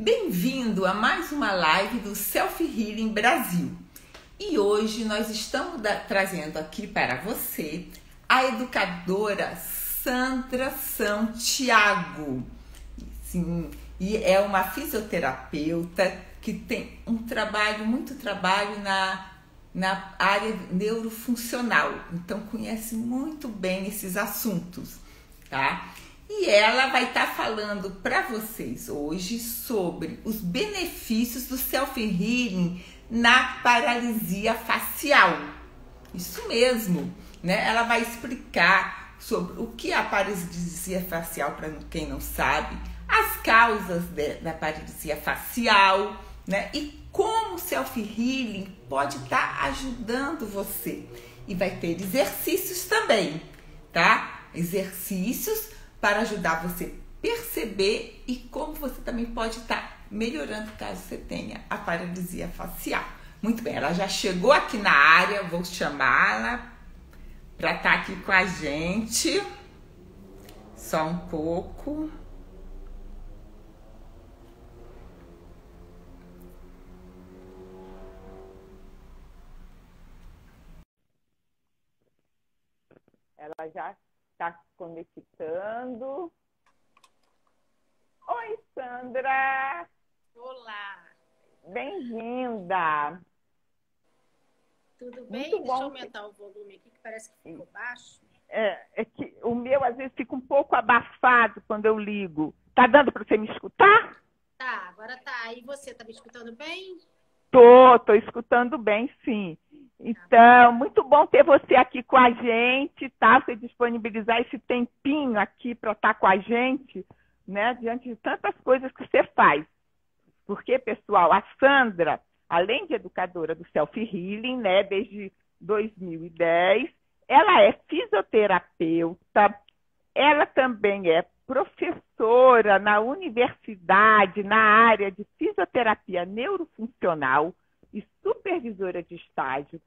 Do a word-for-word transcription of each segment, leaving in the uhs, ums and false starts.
Bem-vindo a mais uma live do Self-Healing Brasil. E hoje nós estamos da, trazendo aqui para você a educadora Sandra São Thiago. Sim, e é uma fisioterapeuta que tem um trabalho, muito trabalho na, na área neurofuncional. Então conhece muito bem esses assuntos, tá? E ela vai estar tá falando para vocês hoje sobre os benefícios do self-healing na paralisia facial. Isso mesmo, né? Ela vai explicar sobre o que é a paralisia facial, para quem não sabe, as causas de, da paralisia facial, né? E como o self-healing pode estar tá ajudando você. E vai ter exercícios também, tá? Exercícios para ajudar você a perceber e como você também pode estar melhorando caso você tenha a paralisia facial. Muito bem, ela já chegou aqui na área, vou chamá-la para estar aqui com a gente. Só um pouco. Ela já está conectando. Oi, Sandra! Olá! Bem-vinda! Tudo bem? Muito Deixa bom eu aumentar que... o volume aqui, que parece que ficou baixo. É, é que o meu, às vezes, fica um pouco abafado quando eu ligo. Tá dando para você me escutar? Tá, agora tá. E você, tá me escutando bem? Tô, tô escutando bem, sim. Então, muito bom ter você aqui com a gente, tá? Você disponibilizar esse tempinho aqui para estar com a gente, né? Diante de tantas coisas que você faz. Porque, pessoal, a Sandra, além de educadora do self-healing, né? Desde dois mil e dez, ela é fisioterapeuta, ela também é professora na universidade, na área de fisioterapia neurofuncional, e supervisora de estágio,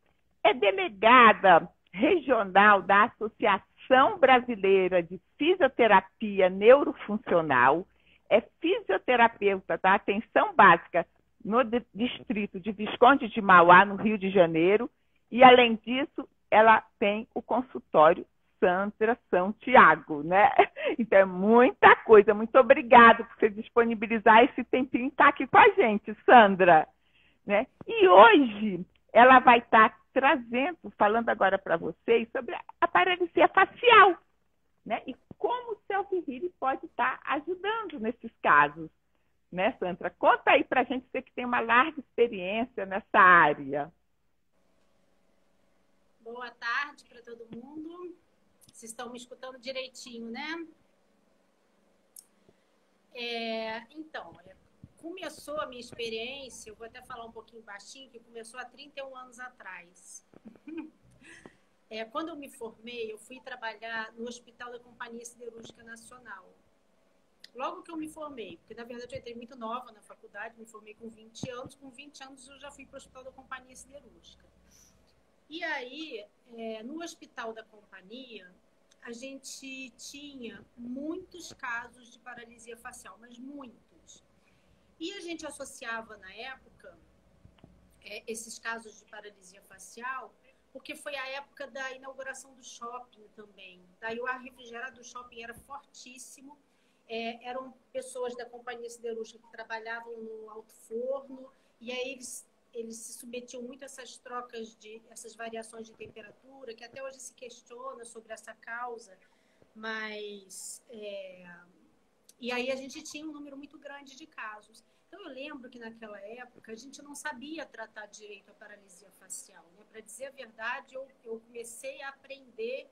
é delegada regional da Associação Brasileira de Fisioterapia Neurofuncional, é fisioterapeuta da Atenção Básica no distrito de Visconde de Mauá, no Rio de Janeiro, e, além disso, ela tem o consultório Sandra São Thiago, né? Então, é muita coisa. Muito obrigada por você disponibilizar esse tempinho e estar aqui com a gente, Sandra. Né? E hoje ela vai estar tá trazendo, falando agora para vocês sobre a paralisia facial, né? E como o self-healing pode estar tá ajudando nesses casos, né, Sandra? Conta aí para a gente, você que tem uma larga experiência nessa área. Boa tarde para todo mundo. Vocês estão me escutando direitinho, né? É, então, olha. Começou a minha experiência, eu vou até falar um pouquinho baixinho, que começou há trinta e um anos atrás. É, quando eu me formei, eu fui trabalhar no Hospital da Companhia Siderúrgica Nacional. Logo que eu me formei, porque na verdade eu entrei muito nova na faculdade, me formei com vinte anos, com vinte anos eu já fui para o Hospital da Companhia Siderúrgica. E aí, é, no Hospital da Companhia, a gente tinha muitos casos de paralisia facial, mas muitos. E a gente associava, na época, é, esses casos de paralisia facial, porque foi a época da inauguração do shopping também. Daí o ar refrigerado do shopping era fortíssimo. É, eram pessoas da Companhia Siderúrgica que trabalhavam no alto forno. E aí eles, eles se submetiam muito a essas trocas, de, essas variações de temperatura, que até hoje se questiona sobre essa causa. Mas... É, E aí a gente tinha um número muito grande de casos. Então, eu lembro que naquela época a gente não sabia tratar direito a paralisia facial, né? Para dizer a verdade, eu, eu comecei a aprender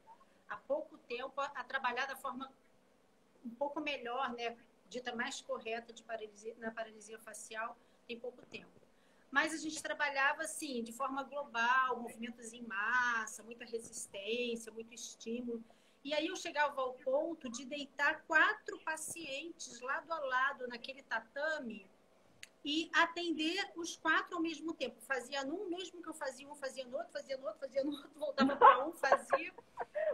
há pouco tempo a, a trabalhar da forma um pouco melhor, né? Dita mais correta de paralisia, na paralisia facial em pouco tempo. Mas a gente trabalhava, assim, de forma global, movimentos em massa, muita resistência, muito estímulo. E aí eu chegava ao ponto de deitar quatro pacientes lado a lado naquele tatame e atender os quatro ao mesmo tempo. Fazia num, mesmo que eu fazia um, fazia no outro, fazia no outro, fazia no outro, voltava para um, fazia...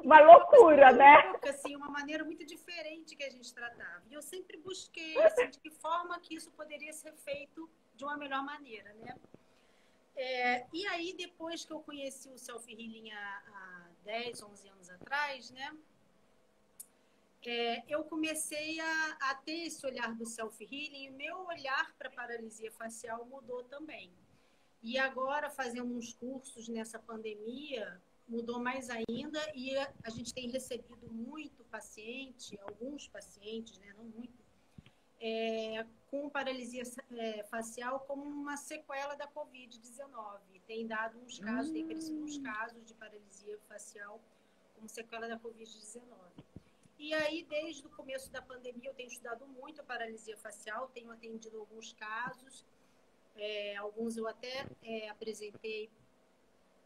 Uma loucura, né? Louca, assim, uma maneira muito diferente que a gente tratava. E eu sempre busquei, assim, de que forma que isso poderia ser feito de uma melhor maneira, né? É, e aí, depois que eu conheci o Self-Healing há, há dez, onze anos atrás, né? É, eu comecei a, a ter esse olhar do self-healing e meu olhar para paralisia facial mudou também. E agora, fazendo uns cursos nessa pandemia, mudou mais ainda e a, a gente tem recebido muito paciente, alguns pacientes, né, não muito, é, com paralisia é, facial como uma sequela da covid dezenove. Tem dado uns casos, hum. tem crescido uns casos de paralisia facial como sequela da covid dezenove. E aí, desde o começo da pandemia, eu tenho estudado muito a paralisia facial, tenho atendido alguns casos, é, alguns eu até é, apresentei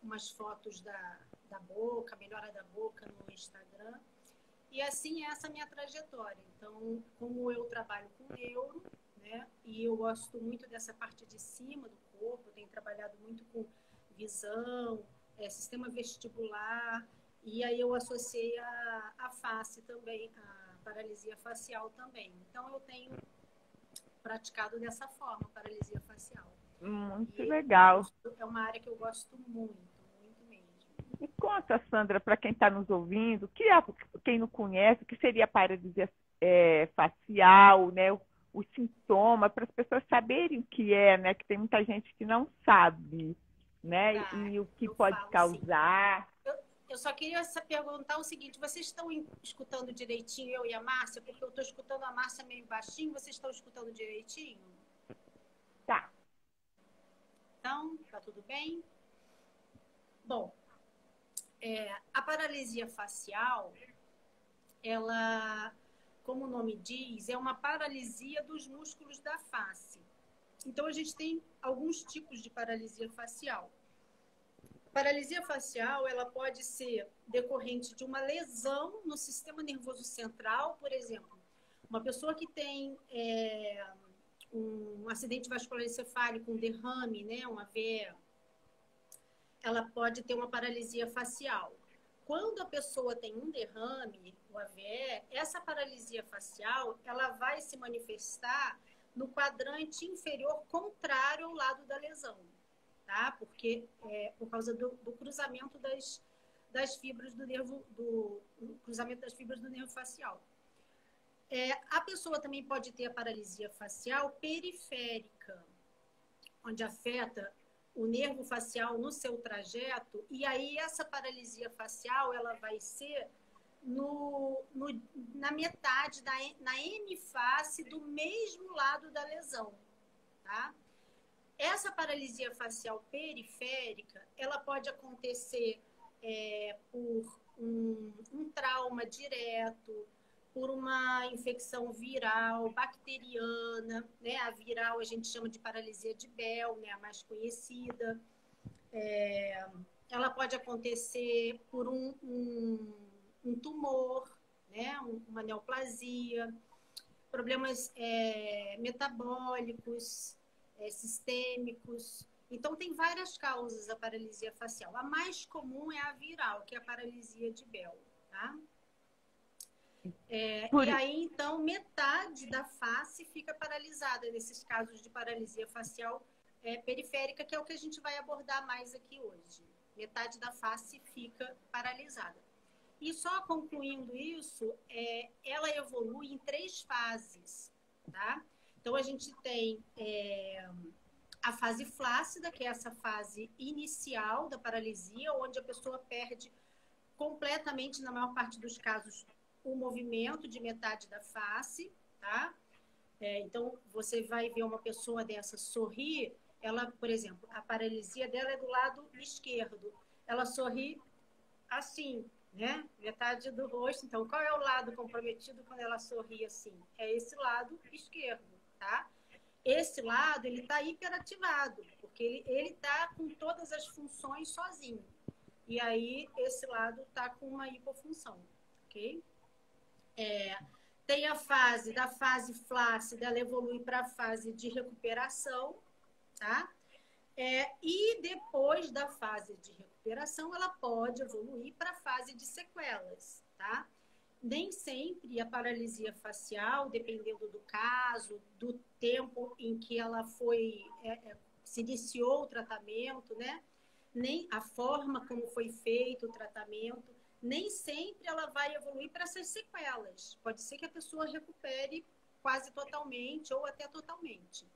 umas fotos da, da boca, melhora da boca no Instagram. E assim, essa é a minha trajetória. Então, como eu trabalho com neuro, né, e eu gosto muito dessa parte de cima do corpo, eu tenho trabalhado muito com visão, é, sistema vestibular... E aí eu associei a, a face também, a paralisia facial também. Então, eu tenho praticado dessa forma, paralisia facial. Muito e legal. É uma área que eu gosto muito, muito mesmo. E conta, Sandra, para quem está nos ouvindo, que quem não conhece, o que seria a paralisia é, facial, né? O, o sintoma, para as pessoas saberem o que é, né? Que tem muita gente que não sabe, né? Tá, e o que pode falo, causar... Sim. Eu só queria perguntar o seguinte, vocês estão escutando direitinho eu e a Márcia? Porque eu estou escutando a Márcia meio baixinho, vocês estão escutando direitinho? Tá. Então, tá tudo bem? Bom, é, a paralisia facial, ela, como o nome diz, é uma paralisia dos músculos da face. Então, a gente tem alguns tipos de paralisia facial. Paralisia facial, ela pode ser decorrente de uma lesão no sistema nervoso central, por exemplo. Uma pessoa que tem é, um acidente vascular encefálico, um derrame, né, um A V E, ela pode ter uma paralisia facial. Quando a pessoa tem um derrame, um A V E, essa paralisia facial, ela vai se manifestar no quadrante inferior contrário ao lado da lesão. Tá? Porque é, por causa do, do cruzamento das, das fibras do nervo, do, do cruzamento das fibras do nervo facial. É, a pessoa também pode ter a paralisia facial periférica, onde afeta o nervo facial no seu trajeto, e aí essa paralisia facial ela vai ser no, no, na metade, da, na hemiface do mesmo lado da lesão, tá? Essa paralisia facial periférica, ela pode acontecer é, por um, um trauma direto, por uma infecção viral, bacteriana, né? A viral a gente chama de paralisia de Bell, né? A mais conhecida. É, ela pode acontecer por um, um, um tumor, né? Uma neoplasia, problemas é, metabólicos, sistêmicos. Então, tem várias causas a paralisia facial. A mais comum é a viral, que é a paralisia de Bell, tá? É, e aí, então, metade da face fica paralisada nesses casos de paralisia facial é, periférica, que é o que a gente vai abordar mais aqui hoje. Metade da face fica paralisada. E só concluindo isso, é, ela evolui em três fases, tá? Então, a gente tem é, a fase flácida, que é essa fase inicial da paralisia, onde a pessoa perde completamente, na maior parte dos casos, o movimento de metade da face, tá? É, então, você vai ver uma pessoa dessa sorrir, ela, por exemplo, a paralisia dela é do lado esquerdo. Ela sorri assim, né? Metade do rosto. Então, qual é o lado comprometido quando ela sorri assim? É esse lado esquerdo. Tá? Esse lado, ele está hiperativado, porque ele está com todas as funções sozinho. E aí, esse lado está com uma hipofunção, ok? É, Tem a fase, da fase flácida, ela evolui para a fase de recuperação, tá? É, e depois da fase de recuperação, ela pode evoluir para a fase de sequelas, tá? Nem sempre a paralisia facial, dependendo do caso, do tempo em que ela foi, é, é, se iniciou o tratamento, né? Nem a forma como foi feito o tratamento, nem sempre ela vai evoluir para essas sequelas. Pode ser que a pessoa recupere quase totalmente ou até totalmente.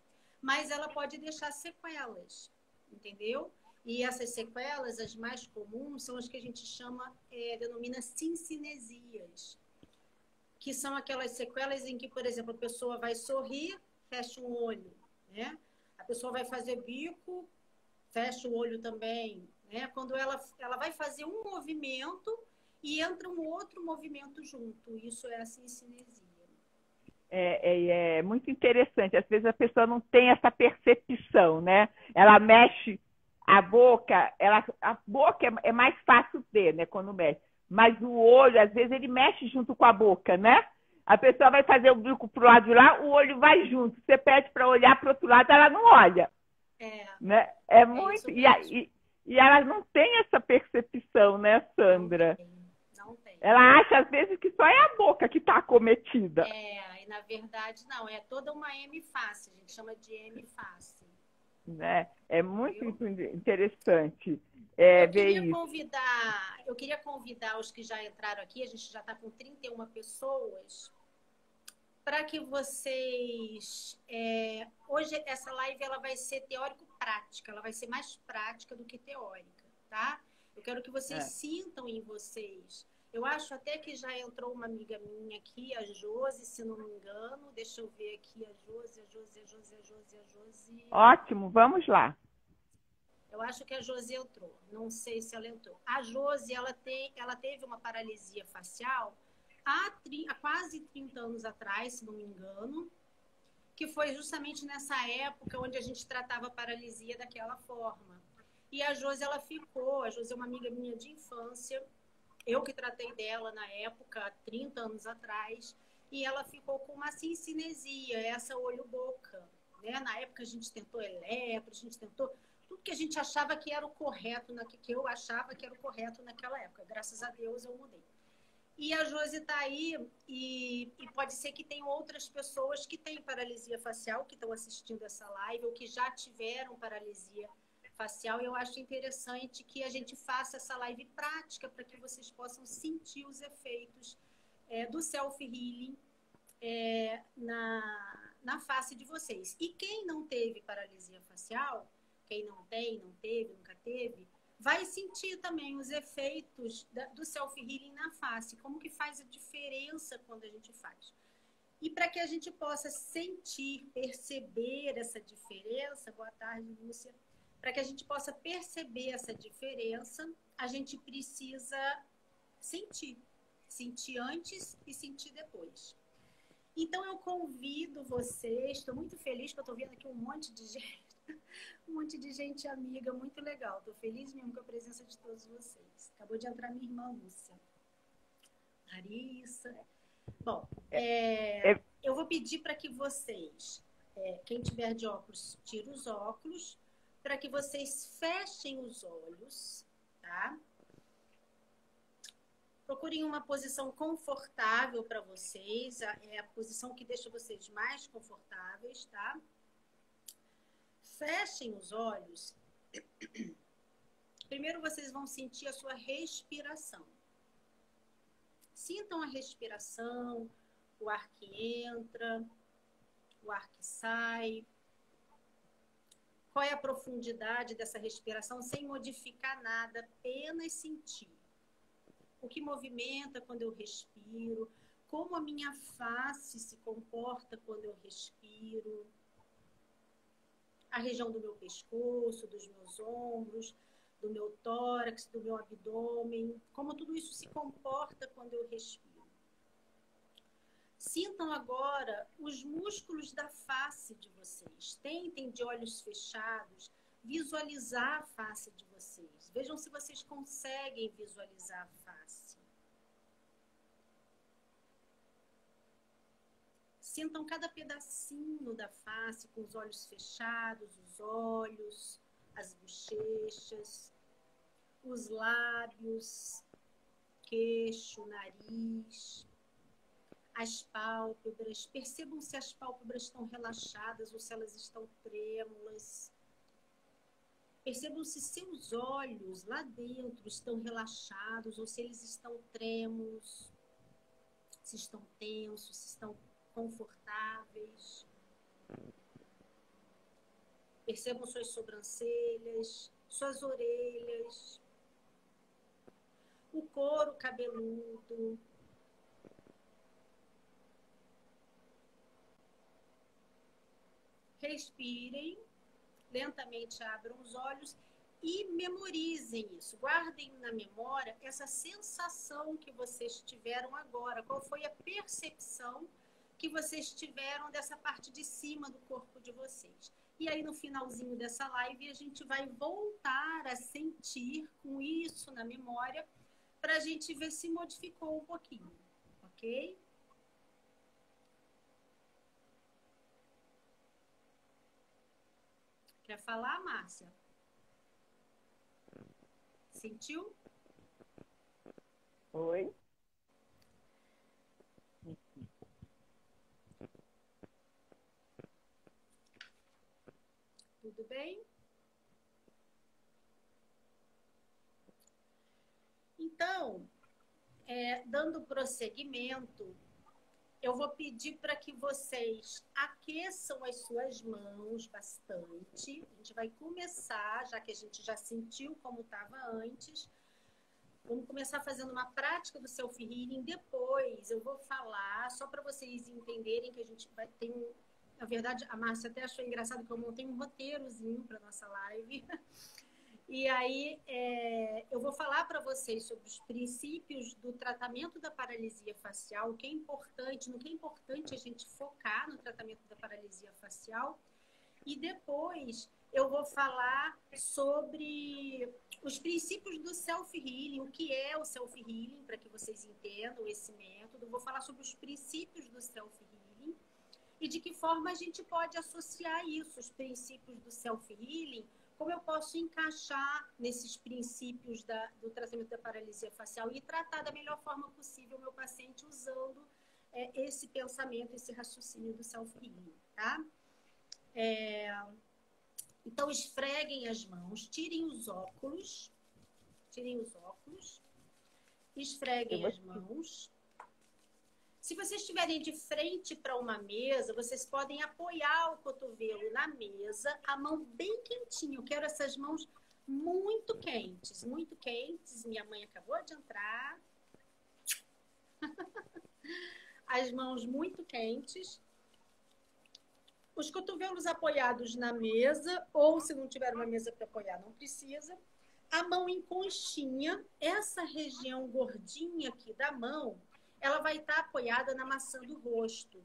Mas ela pode deixar sequelas, entendeu? E essas sequelas, as mais comuns, são as que a gente chama, é, denomina cincinesias. Que são aquelas sequelas em que, por exemplo, a pessoa vai sorrir, fecha o olho, né? A pessoa vai fazer bico, fecha o olho também, né? Quando ela, ela vai fazer um movimento e entra um outro movimento junto. Isso é a cinecinesia. É, é, é muito interessante. Às vezes a pessoa não tem essa percepção, né? Ela mexe a boca, ela, a boca é, é mais fácil ver, né? Quando mexe. Mas o olho, às vezes, ele mexe junto com a boca, né? A pessoa vai fazer o bico pro lado de lá, o olho vai junto. Você pede para olhar pro outro lado, ela não olha. É, né? É, é muito. E, e, e ela não tem essa percepção, né, Sandra? Não tem, não tem. Ela acha, às vezes, que só é a boca que está acometida. É, e na verdade, não. É toda uma hemifácie. A gente chama de hemifácie. Né? É muito eu... interessante é, eu ver isso. Convidar, eu queria convidar os que já entraram aqui, a gente já está com trinta e uma pessoas, para que vocês... É, hoje, essa live ela vai ser teórico-prática, ela vai ser mais prática do que teórica, tá? Eu quero que vocês é. sintam em vocês. Eu acho até que já entrou uma amiga minha aqui, a Josi, se não me engano. Deixa eu ver aqui, a Josi, a Josi, a Josi, a Josi, a Josi. Ótimo, vamos lá. Eu acho que a Josi entrou, não sei se ela entrou. A Josi, ela, tem, ela teve uma paralisia facial... Há, há quase trinta anos atrás, se não me engano, que foi justamente nessa época onde a gente tratava a paralisia daquela forma. E a Josi, ela ficou, a Josi é uma amiga minha de infância, eu que tratei dela na época, há trinta anos atrás, e ela ficou com uma cinecinesia, essa olho-boca, né? Na época a gente tentou eletro, a gente tentou tudo que a gente achava que era o correto, que eu achava que era o correto naquela época. Graças a Deus eu mudei. E a Josi está aí, e, e pode ser que tenham outras pessoas que têm paralisia facial, que estão assistindo essa live, ou que já tiveram paralisia facial. E eu acho interessante que a gente faça essa live prática para que vocês possam sentir os efeitos é, do self-healing é, na, na face de vocês. E quem não teve paralisia facial, quem não tem, não teve, nunca teve, vai sentir também os efeitos da, do self-healing na face, como que faz a diferença quando a gente faz. E para que a gente possa sentir, perceber essa diferença, boa tarde, Lúcia, para que a gente possa perceber essa diferença, a gente precisa sentir, sentir antes e sentir depois. Então eu convido vocês, estou muito feliz que eu estou vendo aqui um monte de gente, Um monte de gente amiga, muito legal. Estou feliz mesmo com a presença de todos vocês. Acabou de entrar minha irmã Lúcia, Larissa. Bom, é, é... eu vou pedir para que vocês, é, quem tiver de óculos, tire os óculos, para que vocês fechem os olhos, tá? Procurem uma posição confortável para vocês, é a posição que deixa vocês mais confortáveis, tá? Fechem os olhos. Primeiro vocês vão sentir a sua respiração. Sintam a respiração, o ar que entra, o ar que sai. Qual é a profundidade dessa respiração sem modificar nada, apenas sentir. O que movimenta quando eu respiro, como a minha face se comporta quando eu respiro. A região do meu pescoço, dos meus ombros, do meu tórax, do meu abdômen, como tudo isso se comporta quando eu respiro. Sintam agora os músculos da face de vocês. Tentem, de olhos fechados, visualizar a face de vocês. Vejam se vocês conseguem visualizar a face. Sintam cada pedacinho da face com os olhos fechados, os olhos, as bochechas, os lábios, queixo, nariz, as pálpebras. Percebam se as pálpebras estão relaxadas ou se elas estão trêmulas. Percebam se seus olhos lá dentro estão relaxados ou se eles estão trêmulos, se estão tensos, se estão confortáveis. Percebam suas sobrancelhas, suas orelhas, o couro cabeludo. Respirem. Lentamente abram os olhos e memorizem isso. Guardem na memória essa sensação que vocês tiveram agora. Qual foi a percepção que vocês tiveram dessa parte de cima do corpo de vocês? E aí no finalzinho dessa live a gente vai voltar a sentir com isso na memória para a gente ver se modificou um pouquinho, ok? Quer falar, Márcia? Sentiu? Oi. Tudo bem? Então, é, dando prosseguimento, eu vou pedir para que vocês aqueçam as suas mãos bastante. A gente vai começar, já que a gente já sentiu como estava antes. Vamos começar fazendo uma prática do self-healing. Depois eu vou falar, só para vocês entenderem que a gente vai ter um... Na verdade, a Márcia até achou engraçado que eu montei um roteirozinho para nossa live. E aí é, eu vou falar para vocês sobre os princípios do tratamento da paralisia facial, o que é importante, no que é importante a gente focar no tratamento da paralisia facial. E depois eu vou falar sobre os princípios do self-healing, o que é o self-healing, para que vocês entendam esse método. Eu vou falar sobre os princípios do self-healing e de que forma a gente pode associar isso, os princípios do self-healing, como eu posso encaixar nesses princípios da, do tratamento da paralisia facial e tratar da melhor forma possível o meu paciente usando é, esse pensamento, esse raciocínio do self-healing, tá? É, então, esfreguem as mãos, tirem os óculos, tirem os óculos, esfreguem as mãos. Se vocês estiverem de frente para uma mesa, vocês podem apoiar o cotovelo na mesa, a mão bem quentinha. Eu quero essas mãos muito quentes, muito quentes. Minha mãe acabou de entrar. As mãos muito quentes. Os cotovelos apoiados na mesa, ou se não tiver uma mesa para apoiar, não precisa. A mão em conchinha, essa região gordinha aqui da mão, ela vai estar apoiada na maçã do rosto.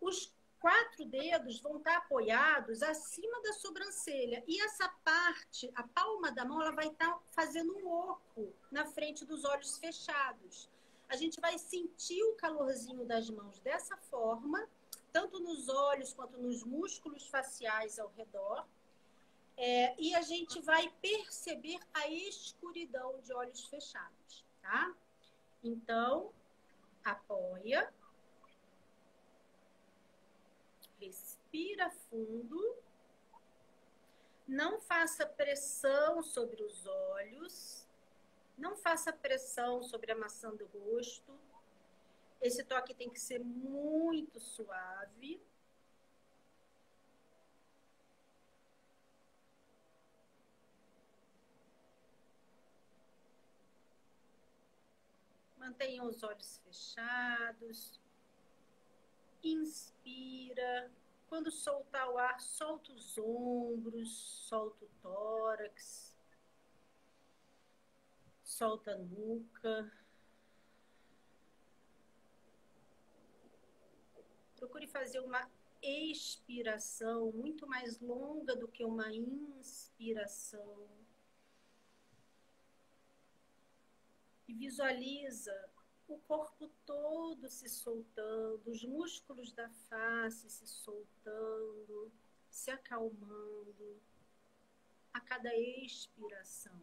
Os quatro dedos vão estar apoiados acima da sobrancelha. E essa parte, a palma da mão, ela vai estar fazendo um oco na frente dos olhos fechados. A gente vai sentir o calorzinho das mãos dessa forma, tanto nos olhos quanto nos músculos faciais ao redor. É, e a gente vai perceber a escuridão de olhos fechados, tá? Então... apoia, respira fundo, não faça pressão sobre os olhos, não faça pressão sobre a maçã do rosto, esse toque tem que ser muito suave. Mantenham os olhos fechados. Inspira. Quando soltar o ar, solta os ombros, solta o tórax. Solta a nuca. Procure fazer uma expiração muito mais longa do que uma inspiração. E visualiza o corpo todo se soltando, os músculos da face se soltando, se acalmando a cada expiração.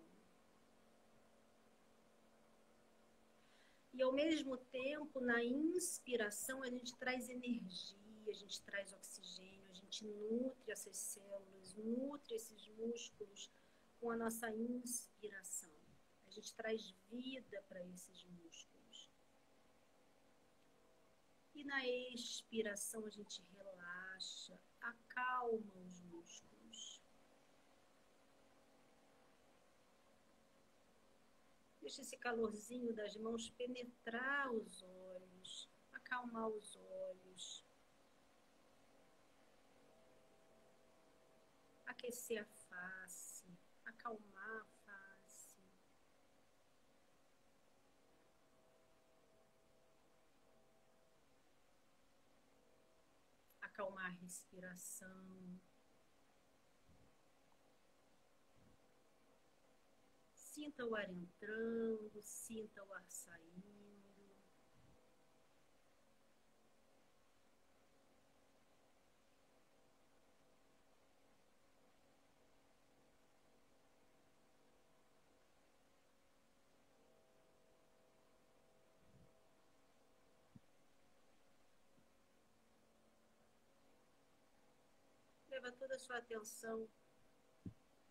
E ao mesmo tempo, na inspiração, a gente traz energia, a gente traz oxigênio, a gente nutre essas células, nutre esses músculos com a nossa inspiração. A gente traz vida para esses músculos. E na expiração a gente relaxa, acalma os músculos. Deixa esse calorzinho das mãos penetrar os olhos, acalmar os olhos. Aquecer a face, acalmar a face. Acalmar a respiração. Sinta o ar entrando, sinta o ar saindo. Leva toda a sua atenção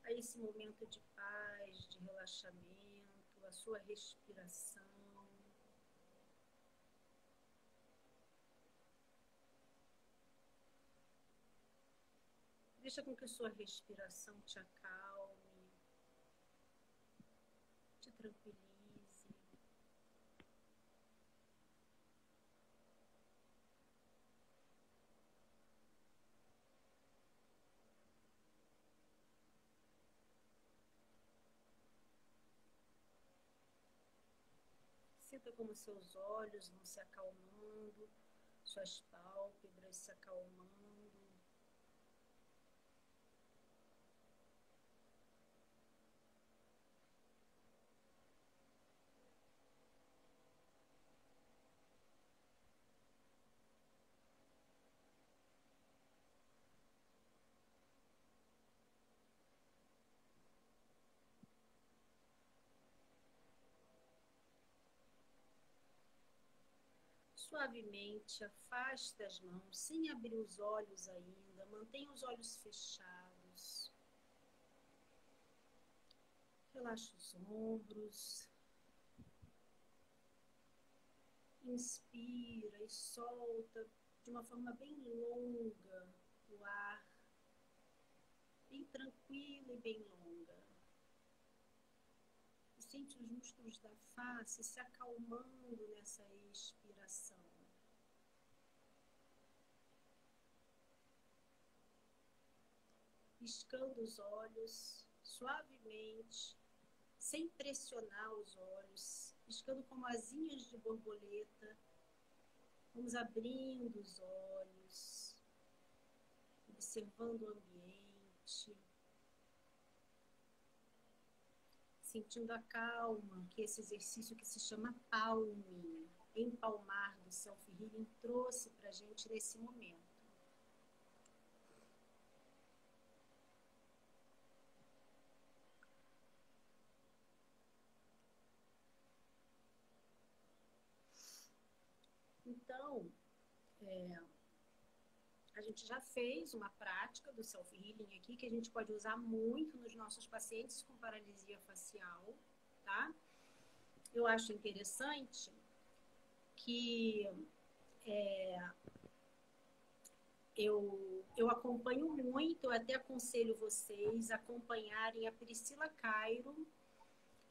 a esse momento de paz, de relaxamento, a sua respiração. Deixa com que sua respiração te acalme, te tranquilize. Sinta como seus olhos vão se acalmando, suas pálpebras se acalmando. Suavemente, afasta as mãos, sem abrir os olhos ainda, mantenha os olhos fechados. Relaxa os ombros. Inspira e solta de uma forma bem longa o ar, bem tranquila e bem longa. Sente os músculos da face se acalmando nessa expiração. Piscando os olhos suavemente, sem pressionar os olhos, piscando como asinhas de borboleta. Vamos abrindo os olhos, observando o ambiente. Sentindo a calma, que esse exercício que se chama palming, empalmar do Self-Healing, trouxe para a gente nesse momento. Então, é, a gente já fez uma prática do Self-Healing aqui, que a gente pode usar muito nos nossos pacientes com paralisia facial, tá? Eu acho interessante que é, eu, eu acompanho muito, eu até aconselho vocês a acompanharem a Priscila Cairo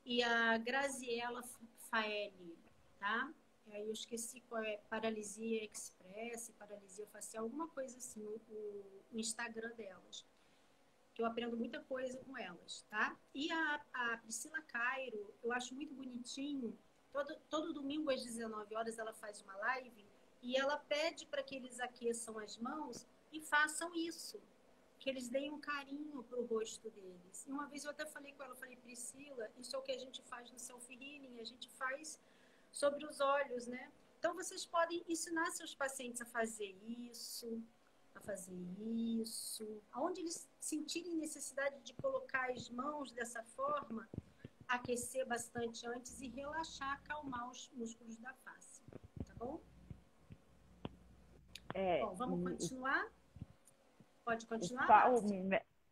e a Graziella Faeli, tá? Aí eu esqueci qual é, Paralisia Express, Paralisia Facial, alguma coisa assim, o, o Instagram delas. Que eu aprendo muita coisa com elas, tá? E a, a Priscila Cairo, eu acho muito bonitinho, todo, todo domingo às dezenove horas ela faz uma live e ela pede para que eles aqueçam as mãos e façam isso. Que eles deem um carinho pro rosto deles. E uma vez eu até falei com ela, eu falei, Priscila, isso é o que a gente faz no Self-Healing, a gente faz... sobre os olhos, né? Então, vocês podem ensinar seus pacientes a fazer isso, a fazer isso. Aonde eles sentirem necessidade de colocar as mãos dessa forma, aquecer bastante antes e relaxar, acalmar os músculos da face, tá bom? É, bom, vamos continuar? Pode continuar?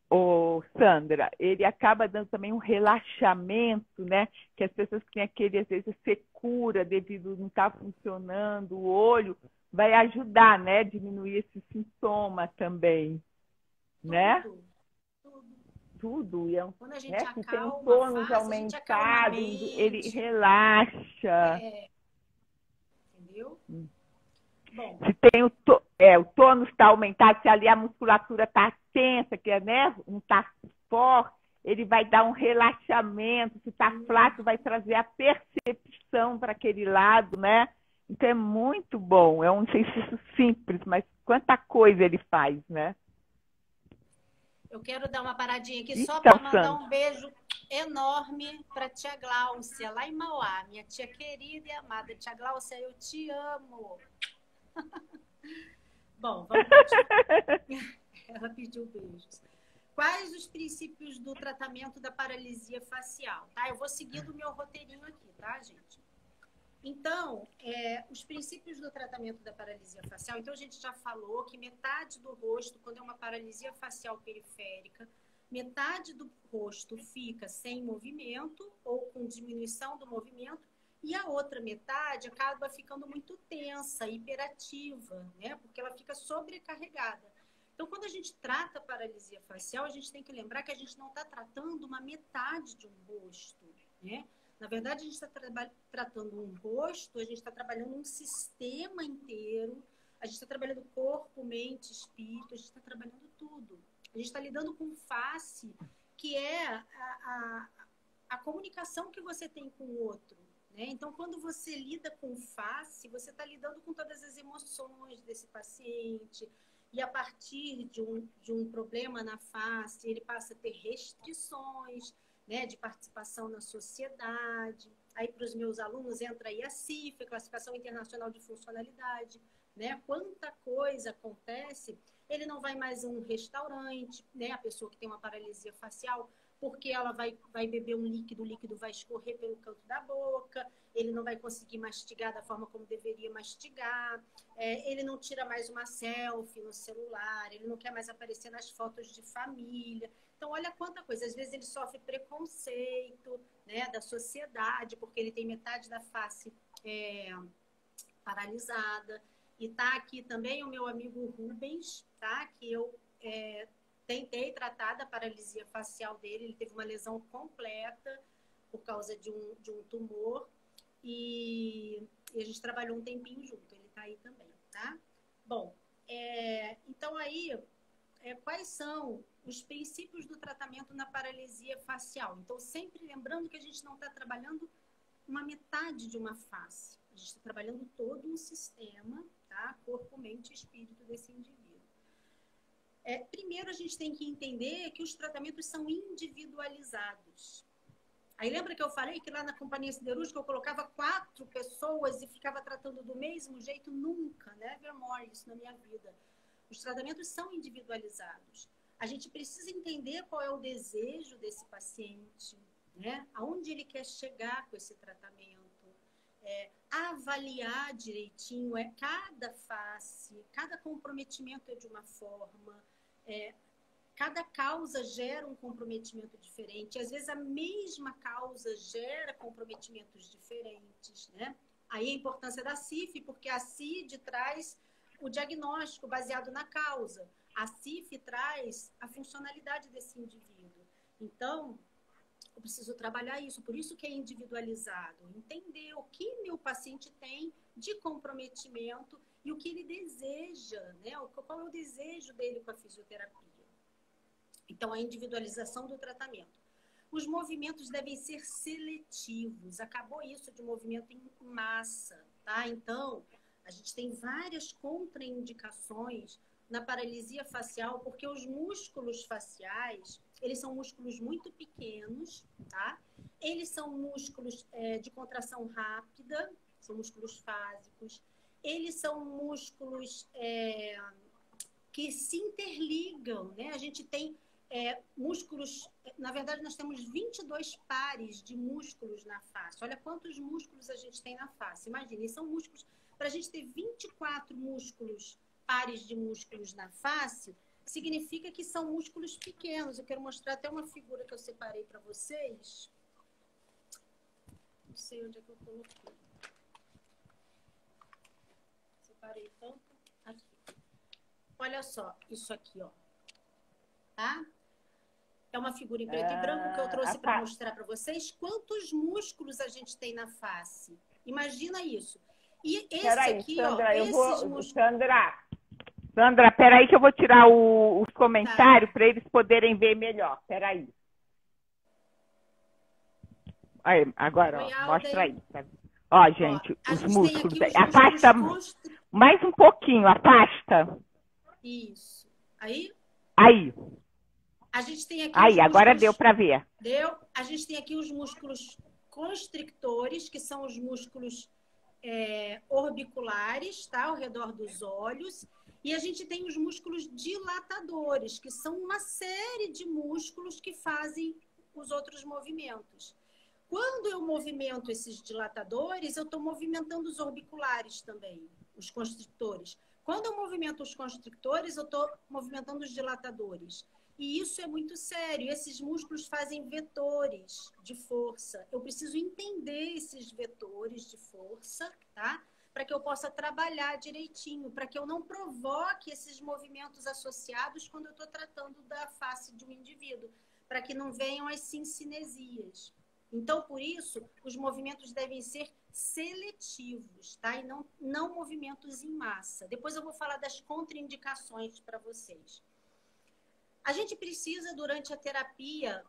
O, o Sandra, ele acaba dando também um relaxamento, né? Que as pessoas que têm aquele, às vezes, secura devido a não estar funcionando o olho, vai ajudar, né? Diminuir esse sintoma também, tudo, né? Tudo. Tudo. E é um, quando a gente né? acalma, tem tônus aumentados, ele relaxa. É. Entendeu? Hum. Bom. Se tem o, é, o tônus está aumentado, se ali a musculatura está tensa, que é, né, não está forte, ele vai dar um relaxamento. Se está flácido, vai trazer a percepção para aquele lado, né? Então é muito bom. É um exercício simples, mas quanta coisa ele faz, né? Eu quero dar uma paradinha aqui então, só para mandar Sandra. um beijo enorme para a tia Gláucia, lá em Mauá, minha tia querida e amada. Tia Gláucia, eu te amo. Bom, vamos continuar. Ela pediu beijos. Quais os princípios do tratamento da paralisia facial? Tá? Eu vou seguindo o meu roteirinho aqui, tá, gente? Então, é, os princípios do tratamento da paralisia facial. Então, a gente já falou que metade do rosto, quando é uma paralisia facial periférica, metade do rosto fica sem movimento ou com diminuição do movimento, e a outra metade acaba ficando muito tensa, hiperativa, né? Porque ela fica sobrecarregada. Então, quando a gente trata a paralisia facial, a gente tem que lembrar que a gente não está tratando uma metade de um rosto, né? Na verdade, a gente está tra tratando um rosto, a gente está trabalhando um sistema inteiro, a gente está trabalhando corpo, mente, espírito, a gente está trabalhando tudo. A gente está lidando com face, que é a, a, a comunicação que você tem com o outro. Né? Então, quando você lida com face, você está lidando com todas as emoções desse paciente. E a partir de um, de um problema na face, ele passa a ter restrições, né, de participação na sociedade. Aí, para os meus alunos, entra aí a C I F, a Classificação Internacional de Funcionalidade. Né? Quanta coisa acontece. Ele não vai mais a um restaurante, né? A pessoa que tem uma paralisia facial, porque ela vai, vai beber um líquido, o líquido vai escorrer pelo canto da boca, ele não vai conseguir mastigar da forma como deveria mastigar, é, ele não tira mais uma selfie no celular, ele não quer mais aparecer nas fotos de família. Então, olha quanta coisa. Às vezes ele sofre preconceito, né, da sociedade, porque ele tem metade da face é, paralisada. E tá aqui também o meu amigo Rubens, tá? Que eu... É, tentei tratar da paralisia facial dele, ele teve uma lesão completa por causa de um, de um tumor e, e a gente trabalhou um tempinho junto, ele tá aí também, tá? Bom, é, então aí, é, quais são os princípios do tratamento na paralisia facial? Então, sempre lembrando que a gente não tá trabalhando uma metade de uma face, a gente tá trabalhando todo um sistema, tá? Corpo, mente e espírito desse indivíduo. É, primeiro, a gente tem que entender que os tratamentos são individualizados. Aí lembra que eu falei que lá na Companhia Siderúrgica eu colocava quatro pessoas e ficava tratando do mesmo jeito? Nunca, né? Nevermore, isso na minha vida. Os tratamentos são individualizados. A gente precisa entender qual é o desejo desse paciente, né? Aonde ele quer chegar com esse tratamento. É, avaliar direitinho, é cada face, cada comprometimento é de uma forma, é, cada causa gera um comprometimento diferente, às vezes a mesma causa gera comprometimentos diferentes, né? Aí a importância da C I F, porque a C I D traz o diagnóstico baseado na causa, a C I F traz a funcionalidade desse indivíduo. Então, eu preciso trabalhar isso, por isso que é individualizado. Entender o que meu paciente tem de comprometimento e o que ele deseja, né? Qual é o desejo dele com a fisioterapia. Então, a individualização do tratamento. Os movimentos devem ser seletivos. Acabou isso de movimento em massa, tá? Então, a gente tem várias contraindicações na paralisia facial, porque os músculos faciais, eles são músculos muito pequenos, tá? Eles são músculos é, de contração rápida, são músculos fásicos. Eles são músculos é, que se interligam, né? A gente tem é, músculos... Na verdade, nós temos vinte e dois pares de músculos na face. Olha quantos músculos a gente tem na face. Imagina, são músculos... Para a gente ter vinte e quatro músculos, pares de músculos na face, significa que são músculos pequenos. Eu quero mostrar até uma figura que eu separei para vocês. Não sei onde é que eu coloquei. Separei tanto. Aqui. Olha só, isso aqui, ó. Tá? É uma figura em preto ah, e branco que eu trouxe para mostrar para vocês quantos músculos a gente tem na face. Imagina isso. E esse peraí, aqui, Sandra, ó, eu esses vou... músculos... Sandra, Sandra, peraí que eu vou tirar o, os comentários tá. para eles poderem ver melhor. Peraí. Aí, agora, ó, Alda, mostra aí. Tá? Ó, gente, ó, os gente músculos. Os a pasta. Músculos... Mais um pouquinho, a pasta. Isso. Aí? Aí. A gente tem aqui. Aí, músculos... agora deu para ver. Deu. A gente tem aqui os músculos constrictores, que são os músculos. É, orbiculares, tá? Ao redor dos olhos. E a gente tem os músculos dilatadores, que são uma série de músculos que fazem os outros movimentos. Quando eu movimento esses dilatadores, eu estou movimentando os orbiculares também, os constrictores. Quando eu movimento os constrictores, eu estou movimentando os dilatadores. E isso é muito sério. Esses músculos fazem vetores de força. Eu preciso entender esses vetores de força, tá? Para que eu possa trabalhar direitinho, para que eu não provoque esses movimentos associados quando eu estou tratando da face de um indivíduo, para que não venham as sincinesias. Então, por isso, os movimentos devem ser seletivos, tá? E não, não movimentos em massa. Depois eu vou falar das contraindicações para vocês. A gente precisa, durante a terapia...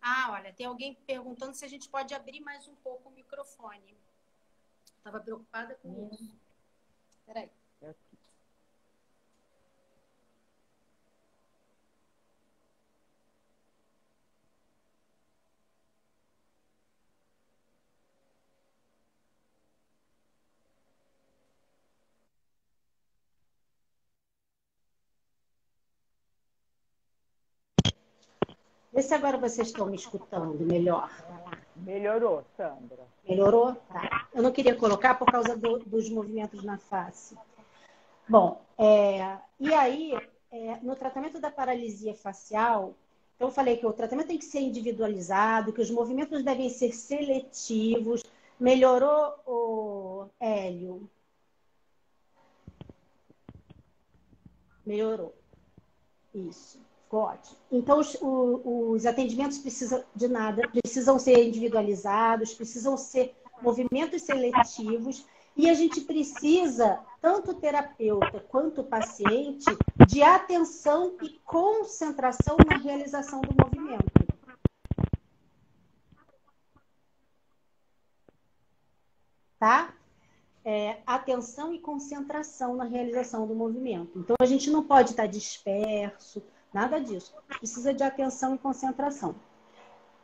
Ah, olha, tem alguém perguntando se a gente pode abrir mais um pouco o microfone. Estava preocupada com hum. isso. Espera aí. Vê se agora vocês estão me escutando melhor. Melhorou, Sandra. Melhorou? Tá. Eu não queria colocar por causa do, dos movimentos na face. Bom, é, e aí, é, no tratamento da paralisia facial, eu falei que o tratamento tem que ser individualizado, que os movimentos devem ser seletivos. Melhorou, o Hélio? Melhorou. Isso. Ótimo. Então, os, os atendimentos precisam de nada, precisam ser individualizados, precisam ser movimentos seletivos e a gente precisa, tanto terapeuta quanto paciente, de atenção e concentração na realização do movimento. Tá? É, atenção e concentração na realização do movimento. Então, a gente não pode estar disperso, nada disso. Precisa de atenção e concentração.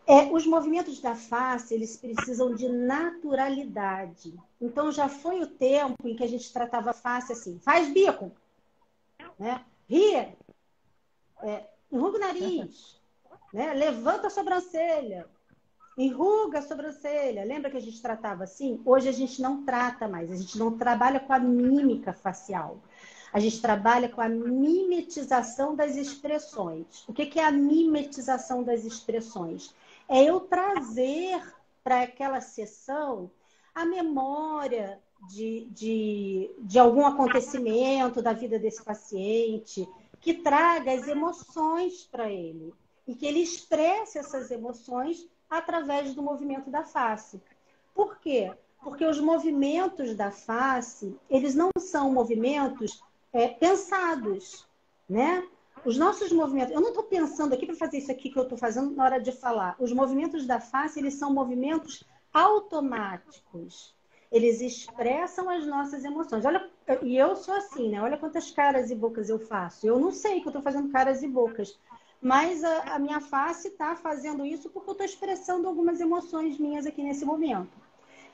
É, os movimentos da face, eles precisam de naturalidade. Então, já foi o tempo em que a gente tratava a face assim, faz bico, né? Ri, é, enruga o nariz, né? Levanta a sobrancelha, enruga a sobrancelha. Lembra que a gente tratava assim? Hoje a gente não trata mais, a gente não trabalha com a mímica facial. A gente trabalha com a mimetização das expressões. O que é a mimetização das expressões? É eu trazer para aquela sessão a memória de, de, de algum acontecimento da vida desse paciente, que traga as emoções para ele e que ele expresse essas emoções através do movimento da face. Por quê? Porque os movimentos da face, eles não são movimentos... É, pensados, né? Os nossos movimentos... Eu não estou pensando aqui para fazer isso aqui que eu estou fazendo na hora de falar. Os movimentos da face, eles são movimentos automáticos. Eles expressam as nossas emoções. Olha, e eu sou assim, né? Olha quantas caras e bocas eu faço. Eu não sei que eu estou fazendo caras e bocas, mas a, a minha face está fazendo isso porque eu estou expressando algumas emoções minhas aqui nesse momento.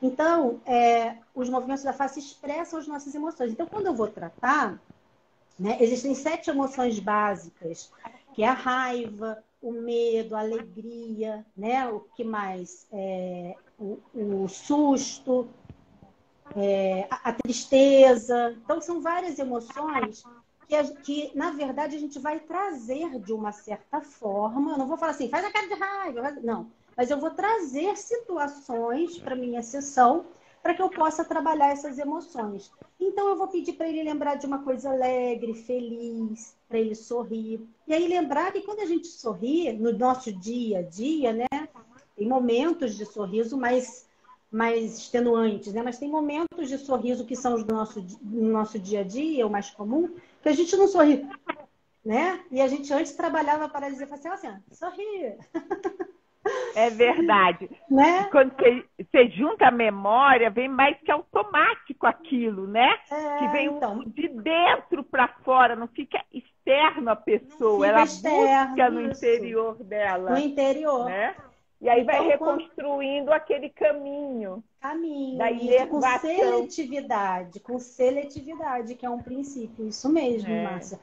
Então, é, os movimentos da face expressam as nossas emoções. Então, quando eu vou tratar, né, existem sete emoções básicas, que é a raiva, o medo, a alegria, né? O que mais? É, o, o susto, é, a, a tristeza. Então, são várias emoções que, a, que, na verdade, a gente vai trazer de uma certa forma. Eu não vou falar assim, faz a cara de raiva, faz... não. Mas eu vou trazer situações para minha sessão para que eu possa trabalhar essas emoções. Então, eu vou pedir para ele lembrar de uma coisa alegre, feliz, para ele sorrir. E aí, lembrar que quando a gente sorri, no nosso dia a dia, né? Tem momentos de sorriso mais, mais extenuantes, né? Mas tem momentos de sorriso que são os do nosso, do nosso dia a dia, o mais comum, que a gente não sorri, né? E a gente antes trabalhava a paralisia facial assim, ó, sorri. É verdade. Né? Quando você, você junta a memória, vem mais que automático aquilo, né? É, que vem então, de dentro para fora, não fica externo a pessoa, ela externo, busca no isso. interior dela. No interior. Né? E aí então, vai reconstruindo quando... aquele caminho. Caminho. Da com seletividade, com seletividade, que é um princípio, isso mesmo, é. Márcia.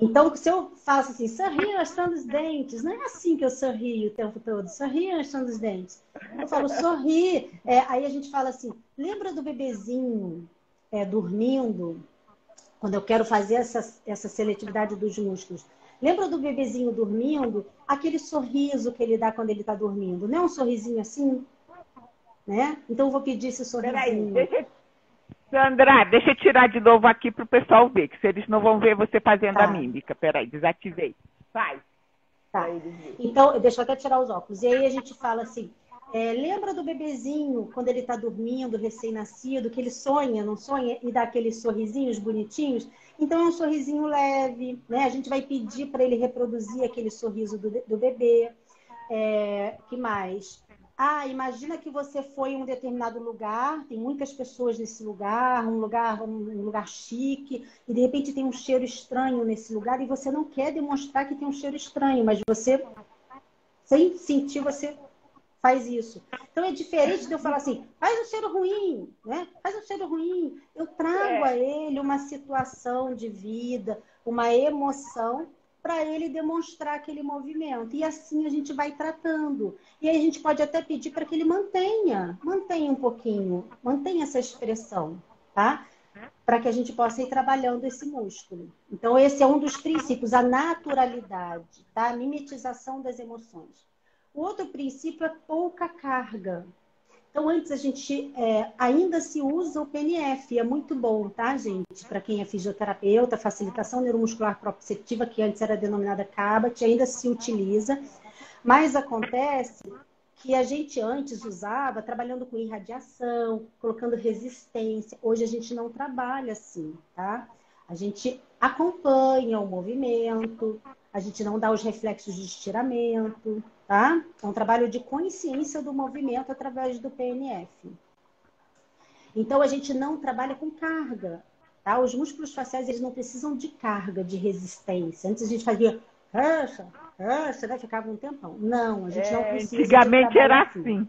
Então, se eu faço assim, sorri achando os dentes, não é assim que eu sorrio o tempo todo, sorri achando os dentes. Eu falo, sorri, é, aí a gente fala assim, lembra do bebezinho é, dormindo, quando eu quero fazer essa, essa seletividade dos músculos, lembra do bebezinho dormindo, aquele sorriso que ele dá quando ele está dormindo, não é um sorrisinho assim? Né? Então, eu vou pedir esse sorrisinho. Peraí, Sandra, deixa eu tirar de novo aqui para o pessoal ver, que se eles não vão ver você fazendo tá. a mímica. Peraí, desativei. Vai. Tá. Então, deixa eu até tirar os óculos. E aí a gente fala assim, é, lembra do bebezinho, quando ele está dormindo, recém-nascido, que ele sonha, não sonha? E dá aqueles sorrisinhos bonitinhos? Então, é um sorrisinho leve, né? A gente vai pedir para ele reproduzir aquele sorriso do, do bebê. É, que mais? Ah, imagina que você foi em um determinado lugar, tem muitas pessoas nesse lugar, um lugar, um lugar chique, e de repente tem um cheiro estranho nesse lugar e você não quer demonstrar que tem um cheiro estranho, mas você, sem sentir, você faz isso. Então é diferente de eu falar assim, faz um cheiro ruim, né? Faz um cheiro ruim. Eu trago a ele uma situação de vida, uma emoção, para ele demonstrar aquele movimento. E assim a gente vai tratando. E aí a gente pode até pedir para que ele mantenha, mantenha um pouquinho, mantenha essa expressão, tá? Para que a gente possa ir trabalhando esse músculo. Então, esse é um dos princípios, a naturalidade, tá? A mimetização das emoções. O outro princípio é pouca carga. Então, antes a gente é, ainda se usa o P N F, é muito bom, tá, gente? Para quem é fisioterapeuta, facilitação neuromuscular proprioceptiva, que antes era denominada CABAT, ainda se utiliza. Mas acontece que a gente antes usava trabalhando com irradiação, colocando resistência. Hoje a gente não trabalha assim, tá? A gente acompanha o movimento, a gente não dá os reflexos de estiramento, tá? É um trabalho de consciência do movimento através do P N F. Então, a gente não trabalha com carga, tá? Os músculos faciais, eles não precisam de carga, de resistência. Antes a gente fazia, racha, racha, né? Ficava um tempão. Não, a gente é, não precisa. Antigamente era assim. assim.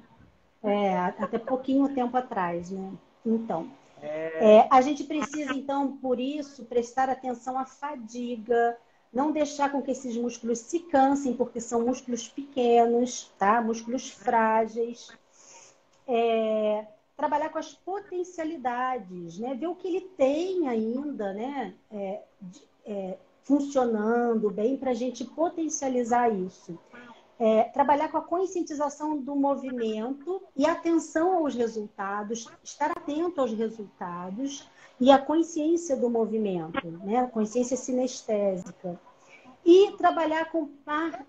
É, até pouquinho tempo atrás, né? Então, é... É, a gente precisa, então, por isso, prestar atenção à fadiga, não deixar com que esses músculos se cansem, porque são músculos pequenos, tá? Músculos frágeis. É, trabalhar com as potencialidades, né? Ver o que ele tem ainda, né? É, é, funcionando bem para a gente potencializar isso. É, trabalhar com a conscientização do movimento e atenção aos resultados, estar atento aos resultados e a consciência do movimento, né? A consciência sinestésica. E trabalhar com